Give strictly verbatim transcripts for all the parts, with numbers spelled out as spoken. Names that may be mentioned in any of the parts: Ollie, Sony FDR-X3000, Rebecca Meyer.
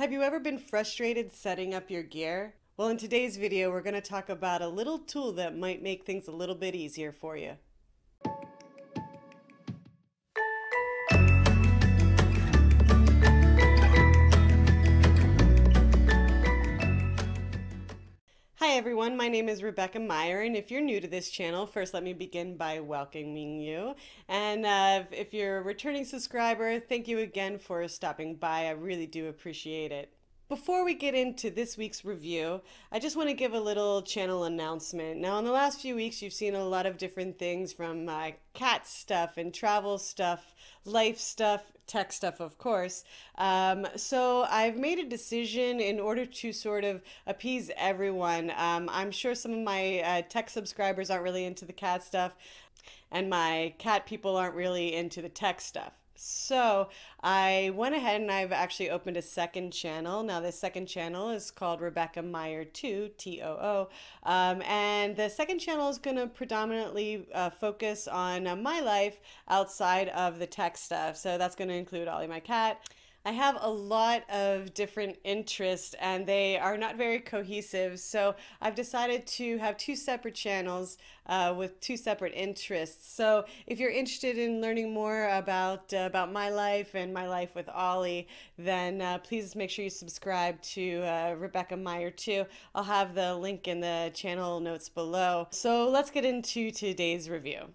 Have you ever been frustrated setting up your gear? Well, in today's video, we're going to talk about a little tool that might make things a little bit easier for you. Hi everyone, my name is Rebecca Meyer, and if you're new to this channel, first let me begin by welcoming you. And uh, if you're a returning subscriber, thank you again for stopping by. I really do appreciate it. Before we get into this week's review, I just want to give a little channel announcement. Now, in the last few weeks, you've seen a lot of different things, from uh, cat stuff and travel stuff, life stuff, tech stuff, of course. Um, so I've made a decision in order to sort of appease everyone. Um, I'm sure some of my uh, tech subscribers aren't really into the cat stuff, and my cat people aren't really into the tech stuff. So I went ahead and I've actually opened a second channel. Now this second channel is called Rebecca Meyer two, T O O. Um, and the second channel is going to predominantly uh, focus on uh, my life outside of the tech stuff. So that's going to include Ollie, my cat. I have a lot of different interests and they are not very cohesive, so I've decided to have two separate channels uh, with two separate interests. So if you're interested in learning more about uh, about my life and my life with Ollie, then uh, please make sure you subscribe to uh, Rebecca Meyer too. I'll have the link in the channel notes below. So let's get into today's review.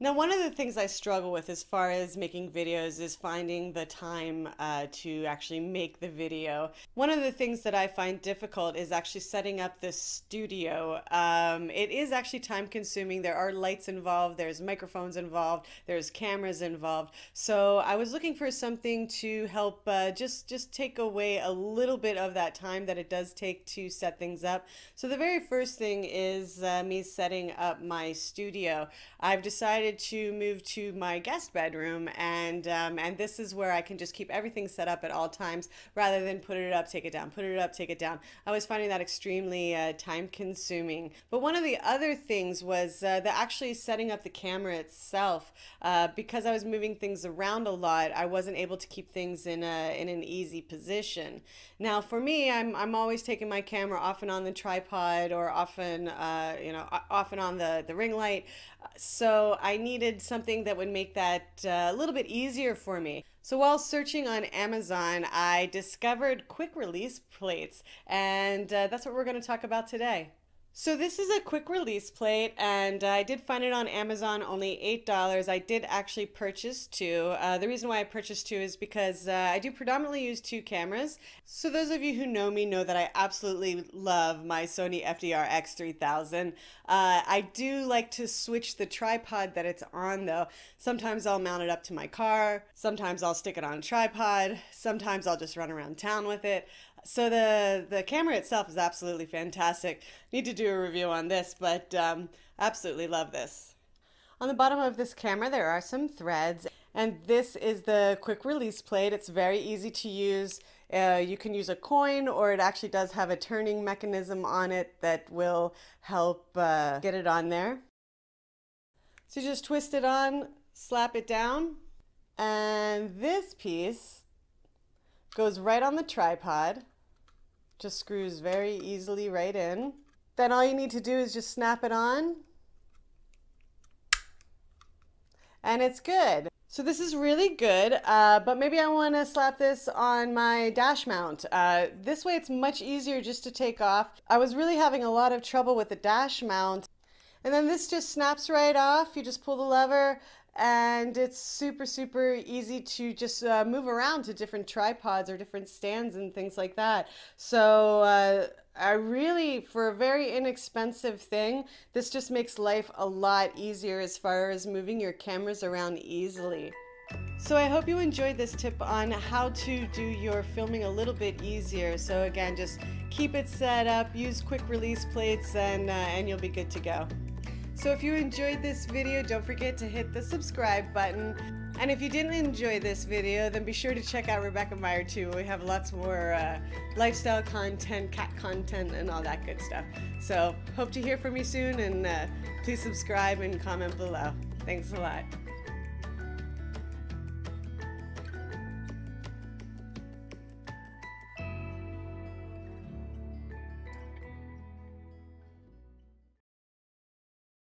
Now, one of the things I struggle with as far as making videos is finding the time uh, to actually make the video. One of the things that I find difficult is actually setting up the studio. Um, it is actually time consuming. There are lights involved, there's microphones involved, there's cameras involved. So I was looking for something to help uh, just, just take away a little bit of that time that it does take to set things up. So the very first thing is uh, me setting up my studio. I've decided to move to my guest bedroom, and um, and this is where I can just keep everything set up at all times rather than put it up, take it down, put it up, take it down. I was finding that extremely uh, time consuming. But one of the other things was uh, the actually setting up the camera itself. Uh, because I was moving things around a lot, I wasn't able to keep things in a in an easy position. Now for me, I'm, I'm always taking my camera off and on the tripod, or often uh, you know off and on the, the ring light, so I needed something that would make that uh, a little bit easier for me. So while searching on Amazon, I discovered quick release plates, and uh, that's what we're going to talk about today. So this is a quick release plate, and I did find it on Amazon, only eight dollars. I did actually purchase two. Uh, the reason why I purchased two is because uh, I do predominantly use two cameras. So those of you who know me know that I absolutely love my Sony F D R X three thousand. Uh, I do like to switch the tripod that it's on, though. Sometimes I'll mount it up to my car. Sometimes I'll stick it on a tripod. Sometimes I'll just run around town with it. So the, the camera itself is absolutely fantastic. Need to do a review on this, but um, absolutely love this. On the bottom of this camera, there are some threads, and this is the quick release plate. It's very easy to use. Uh, you can use a coin, or it actually does have a turning mechanism on it that will help uh, get it on there. So you just twist it on, slap it down, and this piece goes right on the tripod, just screws very easily right in. Then all you need to do is just snap it on, and it's good. So this is really good, uh, but maybe I want to slap this on my dash mount. Uh, this way it's much easier just to take off. I was really having a lot of trouble with the dash mount, and then this just snaps right off. You just pull the lever, and it's super, super easy to just uh, move around to different tripods or different stands and things like that. So uh, I really, for a very inexpensive thing, this just makes life a lot easier as far as moving your cameras around easily. So I hope you enjoyed this tip on how to do your filming a little bit easier. So again, just keep it set up, use quick release plates, and, uh, and you'll be good to go. So if you enjoyed this video, don't forget to hit the subscribe button. And if you didn't enjoy this video, then be sure to check out Rebecca Meyer too. We have lots more uh, lifestyle content, cat content, and all that good stuff. So hope to hear from you soon, and uh, please subscribe and comment below. Thanks a lot.